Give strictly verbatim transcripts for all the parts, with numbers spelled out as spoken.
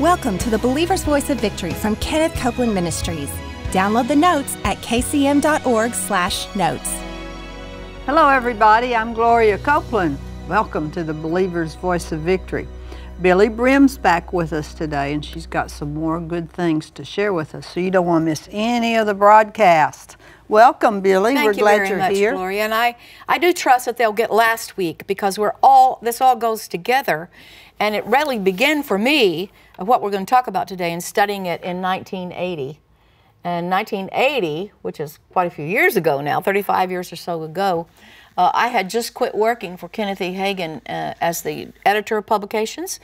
Welcome to the Believer's Voice of Victory from Kenneth Copeland Ministries. Download the notes at k c m dot org slash notes. Hello everybody, I'm Gloria Copeland. Welcome to the Believer's Voice of Victory. Billy Brim's back with us today and she's got some more good things to share with us, so you don't want to miss any of the broadcast. Welcome, Billy. Thank we're you glad very you're much, here. Gloria. And I, I do trust that they'll get last week because we're all, this all goes together. And it really began for me of what we're going to talk about today and studying it in nineteen eighty. And nineteen eighty, which is quite a few years ago now, thirty-five years or so ago, uh, I had just quit working for Kenneth E. Hagin uh, as the editor of publications.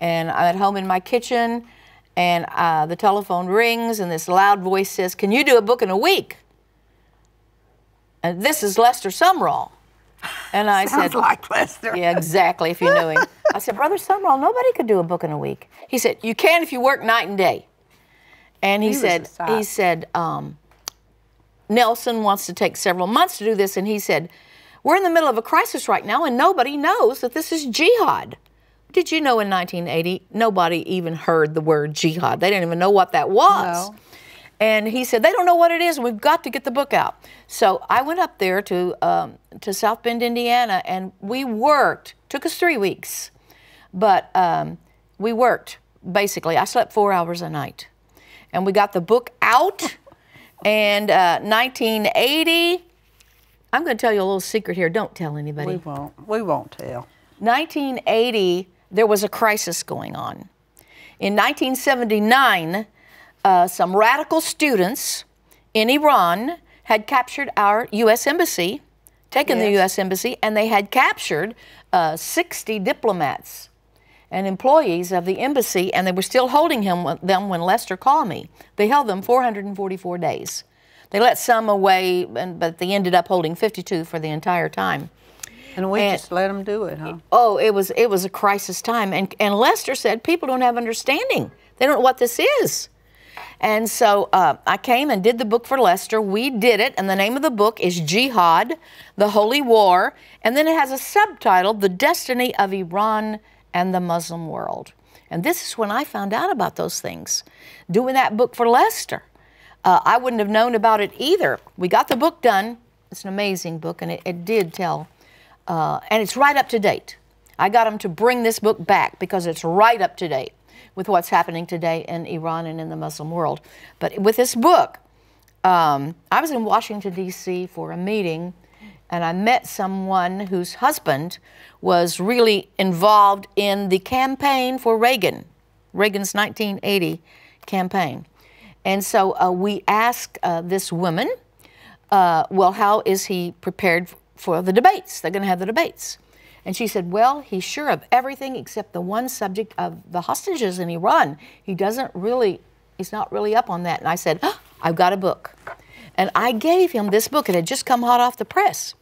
And I'm at home in my kitchen and uh, the telephone rings and this loud voice says, "Can you do a book in a week?" And this is Lester Sumrall. And I Sounds said, like Lester. Yeah, exactly, if you knew him. I said, "Brother Sumrall, nobody could do a book in a week." He said, "You can if you work night and day." And he, he said, he said, um, "Nelson wants to take several months to do this." And he said, "We're in the middle of a crisis right now, and nobody knows that this is jihad." Did you know in nineteen eighty, nobody even heard the word jihad? They didn't even know what that was. No. And he said, "They don't know what it is. We've got to get the book out." So I went up there to, um, to South Bend, Indiana, and we worked. Took us three weeks. But um, we worked, basically. I slept four hours a night. And we got the book out. And uh, nineteen eighty, I'm going to tell you a little secret here. Don't tell anybody. We won't. We won't tell. nineteen eighty, there was a crisis going on. In nineteen seventy-nine... Uh, some radical students in Iran had captured our U S embassy, taken yes. the U S embassy, and they had captured uh, sixty diplomats and employees of the embassy, and they were still holding him, them when Lester called me. They held them four hundred forty-four days. They let some away, and, but they ended up holding fifty-two for the entire time. And we and, just let them do it, huh? Oh, it was, it was a crisis time. And, and Lester said, "People don't have understanding. They don't know what this is." And so uh, I came and did the book for Lester. We did it, and the name of the book is Jihad, the Holy War, and then it has a subtitle, The Destiny of Iran and the Muslim World. And this is when I found out about those things, doing that book for Lester. Uh, I wouldn't have known about it either. We got the book done. It's an amazing book, and it, it did tell. Uh, and it's right up to date. I got them to bring this book back because it's right up to date with what's happening today in Iran and in the Muslim world. But with this book, um, I was in Washington, D C for a meeting, and I met someone whose husband was really involved in the campaign for Reagan, Reagan's nineteen eighty campaign. And so uh, we asked uh, this woman, uh, well, how is he prepared for the debates? They're going to have the debates. And she said, "Well, he's sure of everything except the one subject of the hostages in Iran. He doesn't really, he's not really up on that." And I said, "Oh, I've got a book." And I gave him this book. It had just come hot off the press.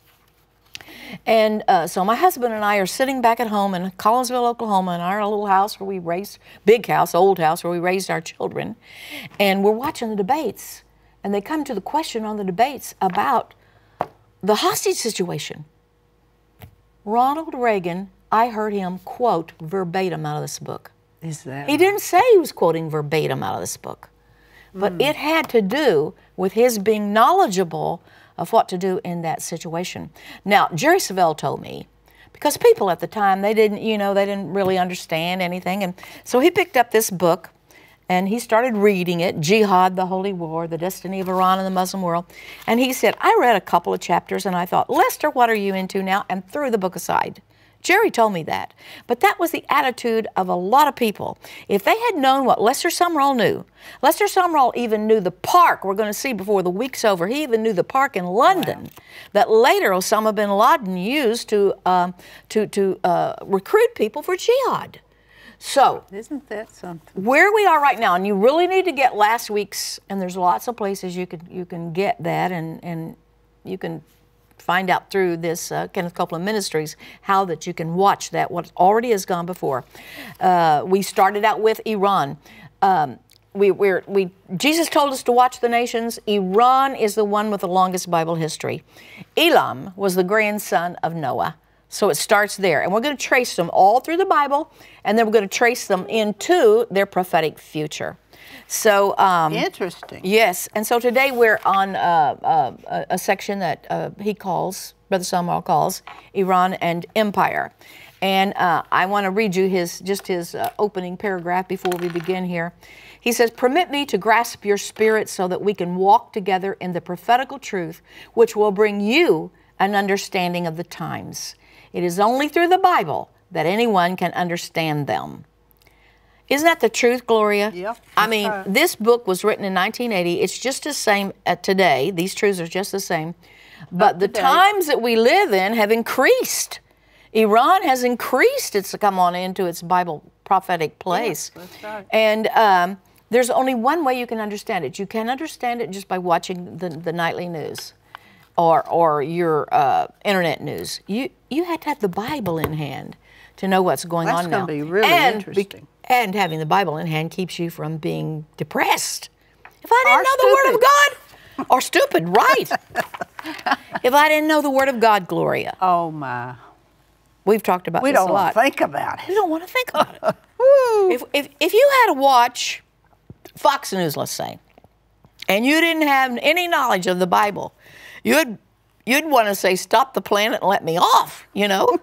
And uh, so my husband and I are sitting back at home in Collinsville, Oklahoma, in our little house where we raised, big house, old house, where we raised our children. And we're watching the debates. And they come to the question on the debates about the hostage situation. Ronald Reagan, I heard him quote verbatim out of this book. Is that? He didn't say he was quoting verbatim out of this book, but mm. it had to do with his being knowledgeable of what to do in that situation. Now, Jerry Savelle told me, because people at the time, they didn't, you know, they didn't really understand anything, and so he picked up this book and he started reading it, Jihad, the Holy War, the Destiny of Iran and the Muslim World. And he said, "I read a couple of chapters and I thought, Lester, what are you into now?" And threw the book aside. Jerry told me that. But that was the attitude of a lot of people. If they had known what Lester Sumrall knew, Lester Sumrall even knew the park we're going to see before the week's over. He even knew the park in London wow. that later Osama bin Laden used to, um, to, to uh, recruit people for jihad. So, isn't that something? Where we are right now, and you really need to get last week's, and there's lots of places you can, you can get that, and, and you can find out through this uh, Kenneth Copeland Ministries how that you can watch that, what already has gone before. Uh, we started out with Iran. Um, we, we're, we, Jesus told us to watch the nations. Iran is the one with the longest Bible history. Elam was the grandson of Noah. So it starts there. And we're going to trace them all through the Bible, and then we're going to trace them into their prophetic future. So um, interesting. Yes. And so today we're on uh, uh, a, a section that uh, he calls, Brother Sumrall calls, Iran and Empire. And uh, I want to read you his just his uh, opening paragraph before we begin here. He says, "Permit me to grasp your spirit so that we can walk together in the prophetical truth, which will bring you an understanding of the times. It is only through the Bible that anyone can understand them." Isn't that the truth, Gloria? Yep. I mean, right. This book was written in nineteen eighty. It's just the same today. These truths are just the same. But the times that we live in have increased. Iran has increased its come on into its Bible prophetic place. Yes, that's right. And um, there's only one way you can understand it. You can understand it just by watching the, the nightly news or, or your uh, internet news. You, you had to have the Bible in hand to know what's going that's on now. That's going to be really and interesting. Be, and having the Bible in hand keeps you from being depressed. If I didn't or know stupid. the Word of God, or stupid, right. If I didn't know the Word of God, Gloria. Oh, my. We've talked about we this a lot. We don't want to think about it. We don't want to think about it. if, if, if you had to watch Fox News, let's say, and you didn't have any knowledge of the Bible, you'd, you'd want to say, stop the planet and let me off, you know?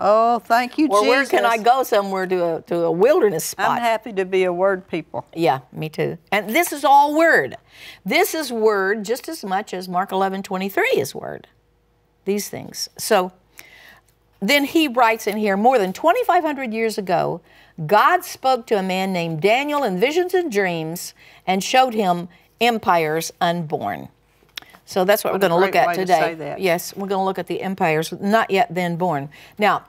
Oh, thank you, well, Jesus. Well, where can I go somewhere to a, to a wilderness spot? I'm happy to be a Word people. Yeah, me too. And this is all Word. This is Word just as much as Mark eleven twenty-three is Word. These things. So then he writes in here, more than twenty-five hundred years ago, God spoke to a man named Daniel in visions and dreams and showed him empires unborn. So that's what, what we're going to look at today. To say that. Yes, we're going to look at the empires not yet then born. Now,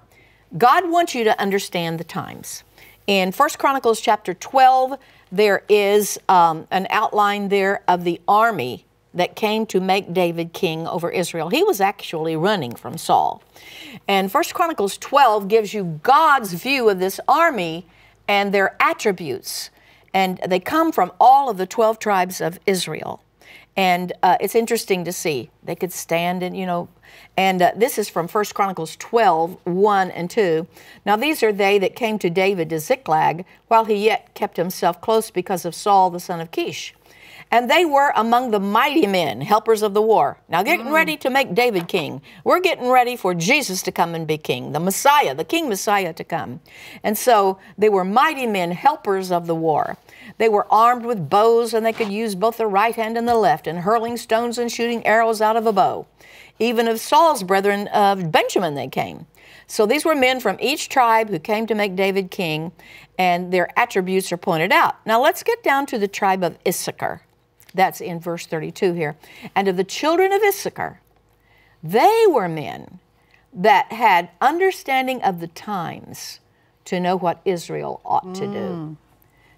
God wants you to understand the times. In First Chronicles chapter twelve, there is um, an outline there of the army that came to make David king over Israel. He was actually running from Saul. And First Chronicles twelve gives you God's view of this army and their attributes. And they come from all of the twelve tribes of Israel. And uh, it's interesting to see. They could stand and, you know, and uh, this is from First Chronicles twelve, one and two. "Now these are they that came to David to Ziklag, while he yet kept himself close because of Saul the son of Kish. And they were among the mighty men, helpers of the war." Now getting mm. ready to make David king. We're getting ready for Jesus to come and be king, the Messiah, the King Messiah to come. And so they were mighty men, helpers of the war. They were armed with bows, and they could use both the right hand and the left, and hurling stones and shooting arrows out of a bow. Even of Saul's brethren of Benjamin they came. So these were men from each tribe who came to make David king, and their attributes are pointed out. Now let's get down to the tribe of Issachar. That's in verse thirty-two here. "And of the children of Issachar, they were men that had understanding of the times to know what Israel ought to do." Mm.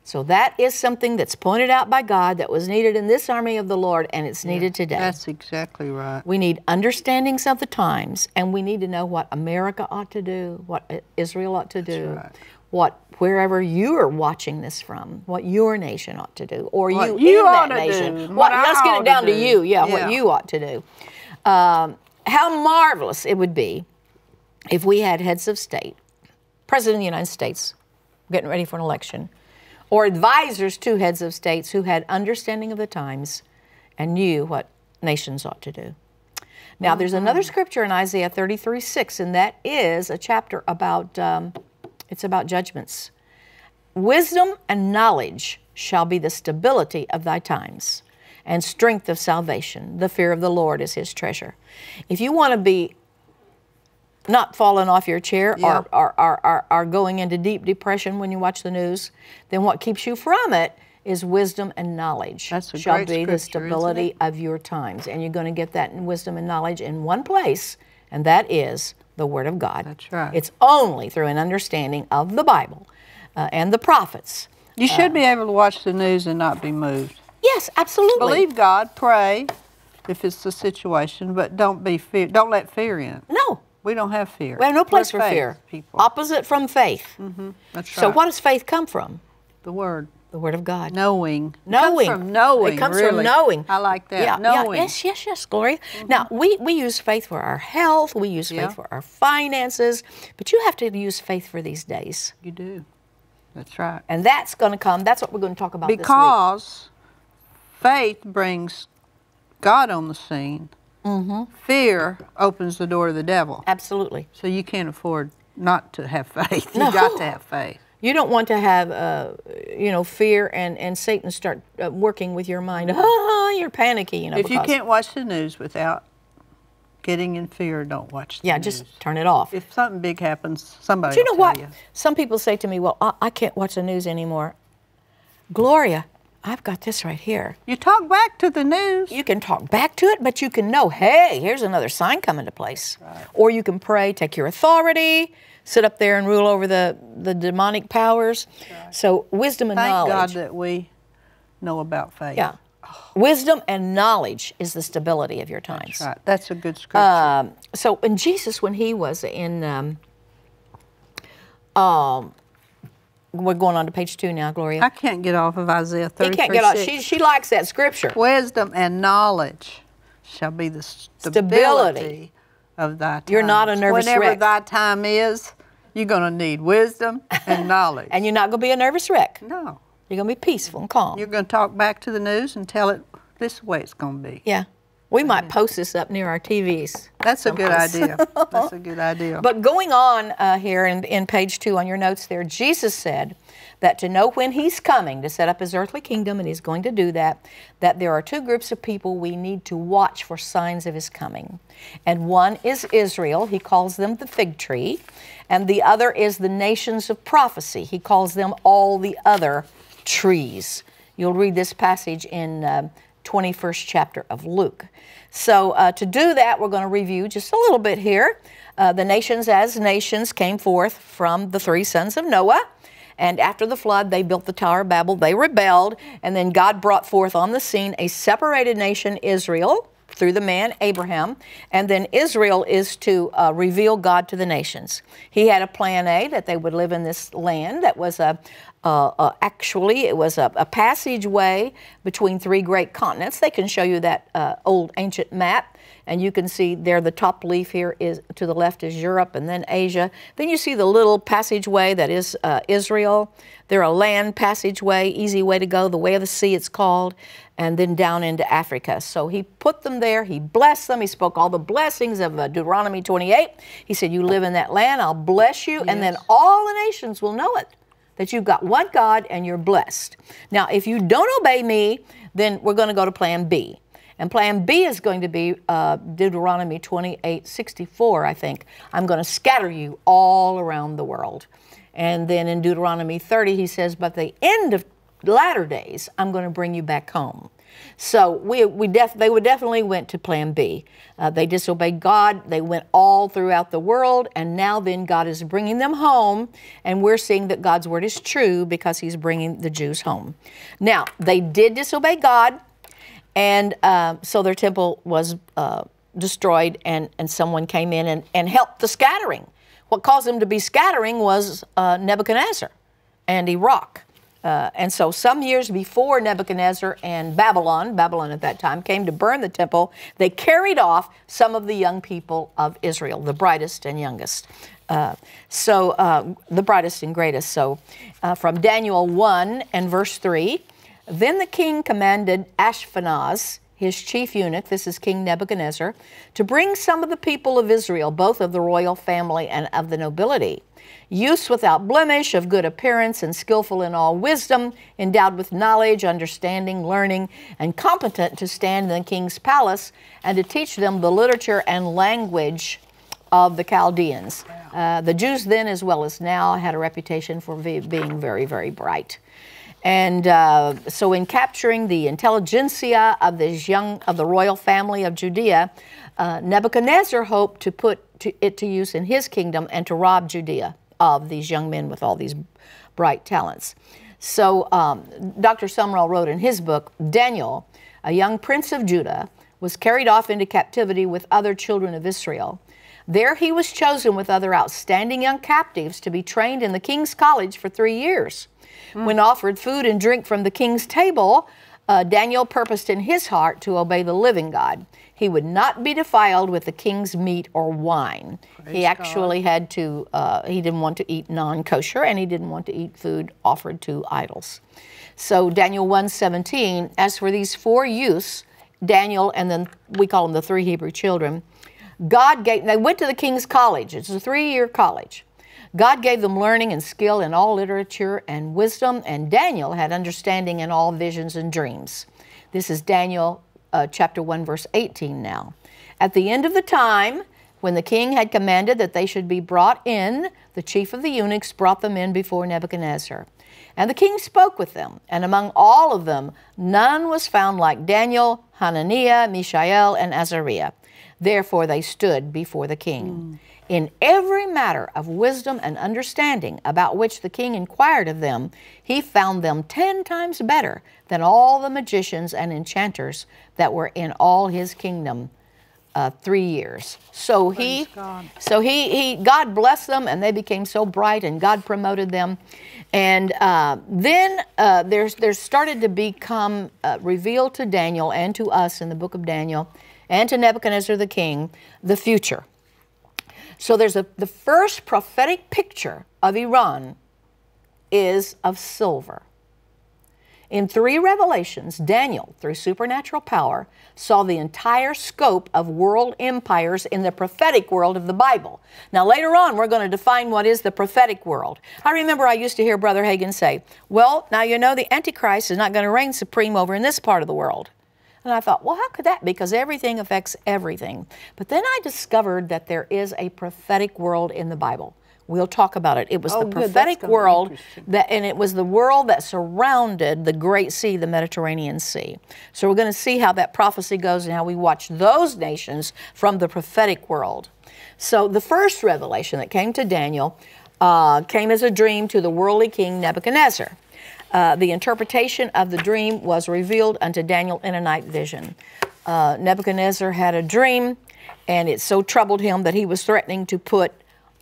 So that is something that's pointed out by God that was needed in this army of the Lord, and it's needed yeah, today. That's exactly right. We need understandings of the times, and we need to know what America ought to do, what Israel ought to that's do, right. what wherever you are watching this from, what your nation ought to do, or what you, you in ought that to nation. Do, what, what let's get it down to, do. to you, yeah, yeah, what you ought to do. Um, how marvelous it would be if we had heads of state, President of the United States, getting ready for an election, or advisors to heads of states who had understanding of the times and knew what nations ought to do. Now, mm-hmm. there's another scripture in Isaiah thirty-three, six, and that is a chapter about, um, it's about judgments. "Wisdom and knowledge shall be the stability of thy times, and strength of salvation. The fear of the Lord is his treasure." If you want to be not falling off your chair yeah. or, or, or, or, or going into deep depression when you watch the news, then what keeps you from it is wisdom and knowledge. That's a shall be the stability of your times. And you're going to get that in wisdom and knowledge in one place, and that is the Word of God. That's right. It's only through an understanding of the Bible uh, and the prophets. You should uh, be able to watch the news and not be moved. Yes, absolutely. Believe God, pray if it's the situation, but don't be fear, don't let fear in. No. We don't have fear. We have no place We're for faith, fear. People. Opposite from faith. Mm-hmm. That's right. So what does faith come from? The Word. The Word of God. Knowing. Knowing. It comes from knowing. It comes really. from knowing. I like that. Yeah, knowing. Yeah. Yes, yes, yes, Gloria. Mm-hmm. Now, we, we use faith for our health. We use faith yeah. for our finances. But you have to use faith for these days. You do. That's right. And that's going to come. That's what we're going to talk about because this week. Faith brings God on the scene. Mm-hmm. Fear opens the door to the devil. Absolutely. So you can't afford not to have faith. You've no. got to have faith. You don't want to have, uh, you know, fear and, and Satan start uh, working with your mind. Oh, you're panicky, you know. If you can't watch the news without getting in fear, don't watch the yeah, news. Yeah, just turn it off. If something big happens, somebody but you will know what? You. Some people say to me, well, I, I can't watch the news anymore. Gloria, I've got this right here. You talk back to the news. You can talk back to it, but you can know, hey, here's another sign coming to place. Right. Or you can pray, take your authority, sit up there and rule over the, the demonic powers. Right. So wisdom and Thank knowledge. Thank God that we know about faith. Yeah. Oh. Wisdom and knowledge is the stability of your times. That's right. That's a good scripture. Um, so in Jesus, when he was in, um, um, we're going on to page two now, Gloria. I can't get off of Isaiah thirty-three. He can't get off. She, she likes that scripture. Wisdom and knowledge shall be the stability, stability. of thy time. You're not a nervous Whenever wreck. Whenever thy time is, you're going to need wisdom and knowledge. And you're not going to be a nervous wreck. No. You're going to be peaceful and calm. You're going to talk back to the news and tell it this way it's going to be. Yeah. We might post this up near our T Vs. That's a good idea. That's a good idea. But going on uh, here in, in page two on your notes there, Jesus said that to know when he's coming to set up his earthly kingdom, and he's going to do that, that there are two groups of people we need to watch for signs of his coming. And one is Israel. He calls them the fig tree. And the other is the nations of prophecy. He calls them all the other trees. You'll read this passage in uh, twenty-first chapter of Luke. So uh, to do that, we're going to review just a little bit here. Uh, the nations as nations came forth from the three sons of Noah. And after the flood, they built the Tower of Babel. They rebelled. And then God brought forth on the scene a separated nation, Israel, through the man Abraham. And then Israel is to uh, reveal God to the nations. He had a plan A, that they would live in this land that was a, uh, uh, actually it was a, a passageway between three great continents. They can show you that uh, old ancient map, and you can see there the top leaf here is to the left is Europe and then Asia. Then you see the little passageway that is uh, Israel. There are land passageway, easy way to go, the way of the sea it's called, and then down into Africa. So he put them there. He blessed them. He spoke all the blessings of uh, Deuteronomy twenty-eight. He said, you live in that land, I'll bless you, yes. and then all the nations will know it, that you've got one God and you're blessed. Now, if you don't obey me, then we're going to go to plan B. And plan B is going to be uh, Deuteronomy twenty-eight sixty-four, I think. I'm going to scatter you all around the world. And then in Deuteronomy thirty, he says, but the end of latter days, I'm going to bring you back home. So we, we def they would definitely went to plan B. Uh, they disobeyed God. They went all throughout the world. And now then God is bringing them home. And we're seeing that God's word is true because he's bringing the Jews home. Now, they did disobey God. And uh, so their temple was uh, destroyed, and, and someone came in and, and helped the scattering. What caused them to be scattering was uh, Nebuchadnezzar and Iraq. Uh, and so some years before Nebuchadnezzar and Babylon, Babylon at that time, came to burn the temple, they carried off some of the young people of Israel, the brightest and youngest. Uh, so uh, the brightest and greatest. So uh, from Daniel one and verse three, then the king commanded Ashpenaz, his chief eunuch, this is King Nebuchadnezzar, to bring some of the people of Israel, both of the royal family and of the nobility, youths without blemish, of good appearance, and skillful in all wisdom, endowed with knowledge, understanding, learning, and competent to stand in the king's palace, and to teach them the literature and language of the Chaldeans. Uh, the Jews then, as well as now, had a reputation for being very, very bright. And uh, so in capturing the intelligentsia of this young, of the royal family of Judea, uh, Nebuchadnezzar hoped to put to, it to use in his kingdom and to rob Judea of these young men with all these bright talents. So um, Doctor Sumrall wrote in his book, Daniel, a young prince of Judah, was carried off into captivity with other children of Israel. There he was chosen with other outstanding young captives to be trained in the King's College for three years. Mm. When offered food and drink from the king's table, uh, Daniel purposed in his heart to obey the living God. He would not be defiled with the king's meat or wine. Praise he actually God. had to, uh, he didn't want to eat non-kosher, and he didn't want to eat food offered to idols. So Daniel one seventeen, as for these four youths, Daniel, and then we call them the three Hebrew children, God gave, they went to the King's College. It's a three-year college. God gave them learning and skill in all literature and wisdom, and Daniel had understanding in all visions and dreams. This is Daniel uh, chapter one, verse eighteen now. At the end of the time, when the king had commanded that they should be brought in, the chief of the eunuchs brought them in before Nebuchadnezzar. And the king spoke with them, and among all of them, none was found like Daniel, Hananiah, Mishael, and Azariah. Therefore they stood before the king. Mm. In every matter of wisdom and understanding about which the king inquired of them, he found them ten times better than all the magicians and enchanters that were in all his kingdom. Uh, three years. So he, so he, he, God blessed them, and they became so bright, and God promoted them. And uh, then uh, there's, there's started to become uh, revealed to Daniel and to us in the book of Daniel and to Nebuchadnezzar the king, the future. So there's a, the first prophetic picture of Iran is of silver. In three revelations, Daniel, through supernatural power, saw the entire scope of world empires in the prophetic world of the Bible. Now, later on, we're going to define what is the prophetic world. I remember I used to hear Brother Hagin say, well, now you know the Antichrist is not going to reign supreme over in this part of the world. And I thought, well, how could that be? Because everything affects everything. But then I discovered that there is a prophetic world in the Bible. We'll talk about it. It was oh, the prophetic good, world, that, and it was the world that surrounded the Great Sea, the Mediterranean Sea. So we're going to see how that prophecy goes and how we watch those nations from the prophetic world. So the first revelation that came to Daniel uh, came as a dream to the worldly king Nebuchadnezzar. Uh, the interpretation of the dream was revealed unto Daniel in a night vision. Uh, Nebuchadnezzar had a dream, and it so troubled him that he was threatening to put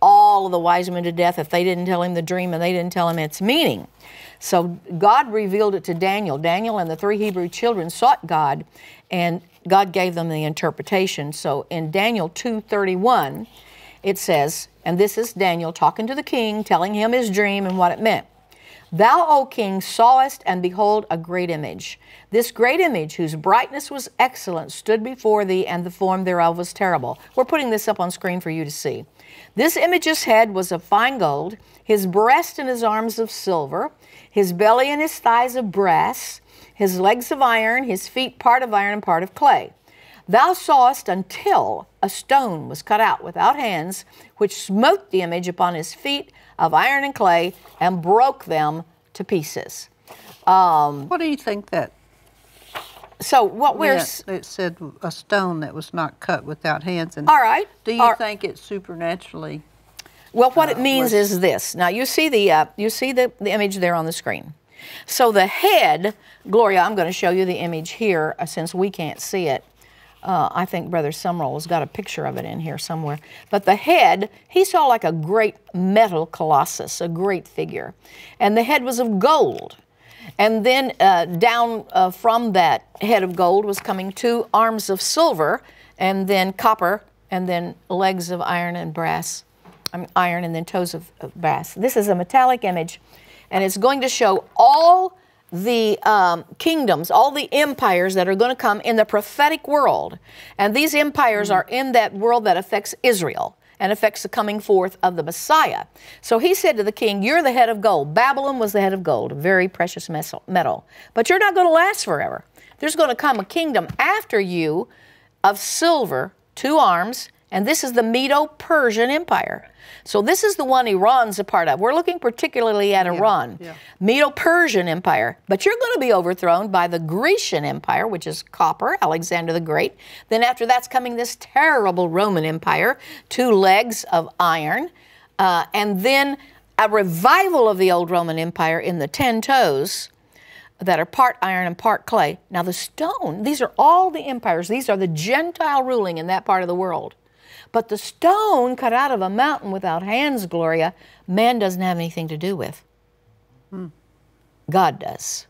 all of the wise men to death if they didn't tell him the dream and they didn't tell him its meaning. So God revealed it to Daniel. Daniel and the three Hebrew children sought God, and God gave them the interpretation. So in Daniel two thirty-one, it says, and this is Daniel talking to the king, telling him his dream and what it meant. Thou, O king, sawest, and behold, a great image. This great image, whose brightness was excellent, stood before thee, and the form thereof was terrible. We're putting this up on screen for you to see. This image's head was of fine gold, his breast and his arms of silver, his belly and his thighs of brass, his legs of iron, his feet part of iron and part of clay. Thou sawest until a stone was cut out without hands, which smote the image upon his feet of iron and clay, and broke them to pieces. Um, what do you think that? So what we're... That, it said a stone that was not cut without hands. And all right. Do you all, think it's supernaturally... Well, what uh, it means was, is this. Now, you see, the, uh, you see the, the image there on the screen. So the head, Gloria, I'm going to show you the image here uh, since we can't see it. Uh, I think Brother Sumrall has got a picture of it in here somewhere. But the head, he saw like a great metal colossus, a great figure. And the head was of gold. And then uh, down uh, from that head of gold was coming two arms of silver, and then copper, and then legs of iron and brass, um, iron and then toes of, of brass. This is a metallic image, and it's going to show all the um, kingdoms, all the empires that are going to come in the prophetic world. And these empires mm-hmm. are in that world that affects Israel and affects the coming forth of the Messiah. So he said to the king, you're the head of gold. Babylon was the head of gold, a very precious metal. But you're not going to last forever. There's going to come a kingdom after you of silver, two arms, and this is the Medo-Persian Empire. So this is the one Iran's a part of. We're looking particularly at yeah, Iran. Yeah. Medo-Persian Empire. But you're going to be overthrown by the Grecian Empire, which is copper, Alexander the Great. Then after that's coming this terrible Roman Empire, two legs of iron. Uh, and then a revival of the old Roman Empire in the ten toes that are part iron and part clay. Now the stone, these are all the empires. These are the Gentile ruling in that part of the world. But the stone cut out of a mountain without hands, Gloria, man doesn't have anything to do with. Hmm. God does.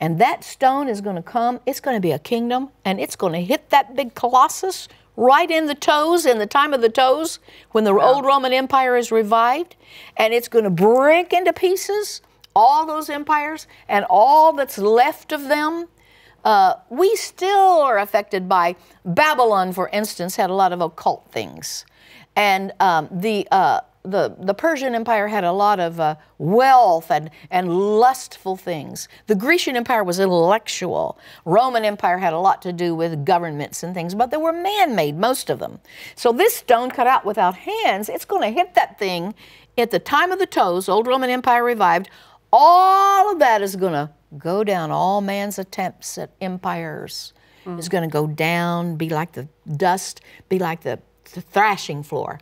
And that stone is going to come, it's going to be a kingdom, and it's going to hit that big colossus right in the toes, in the time of the toes, when the wow. old Roman Empire is revived, and it's going to break into pieces all those empires and all that's left of them. Uh, we still are affected by Babylon, for instance, had a lot of occult things. And um, the, uh, the, the Persian Empire had a lot of uh, wealth and, and lustful things. The Grecian Empire was intellectual. Roman Empire had a lot to do with governments and things, but they were man-made, most of them. So this stone cut out without hands, it's going to hit that thing at the time of the toes, old Roman Empire revived. All of that is going to go down. All man's attempts at empires mm. is going to go down, be like the dust, be like the, the thrashing floor,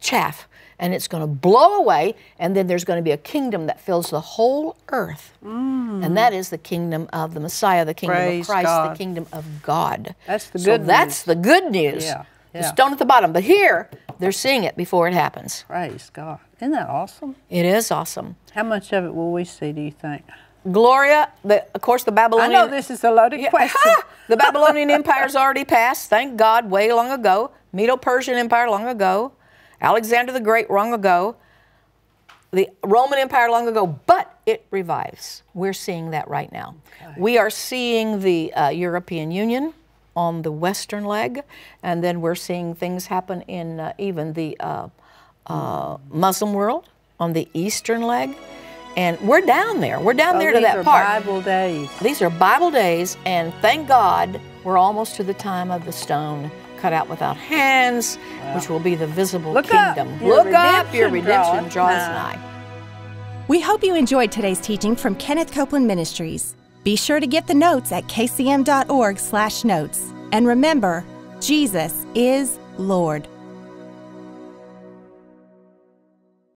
chaff, and it's going to blow away, and then there's going to be a kingdom that fills the whole earth. Mm. And that is the kingdom of the Messiah, the kingdom Praise of Christ, God. the kingdom of God. That's the good so news. That's the good news. Yeah. Yeah. The stone at the bottom. But here, they're seeing it before it happens. Praise God. Isn't that awesome? It is awesome. How much of it will we see, do you think? Gloria, the, of course, the Babylonian... I know this is a loaded yeah, question. The Babylonian Empire's already passed, thank God, way long ago. Medo-Persian Empire long ago. Alexander the Great long ago. The Roman Empire long ago, but it revives. We're seeing that right now. Okay. We are seeing the uh, European Union on the western leg, and then we're seeing things happen in uh, even the uh, uh, Muslim world on the eastern leg. And we're down there. We're down oh, there to that part. These are Bible days. These are Bible days, and thank God we're almost to the time of the stone cut out without hands, wow. which will be the visible Look kingdom. Up. Look up, your redemption draws nigh. We hope you enjoyed today's teaching from Kenneth Copeland Ministries. Be sure to get the notes at k c m dot org slash notes. And remember, Jesus is Lord.